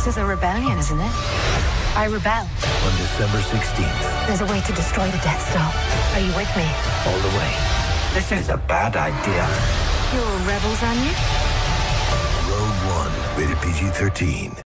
This is a rebellion, isn't it? I rebel. On December 16th. There's a way to destroy the Death Star. Are you with me? All the way. This is a bad idea. You're rebels, aren't you? Rogue One, rated PG-13.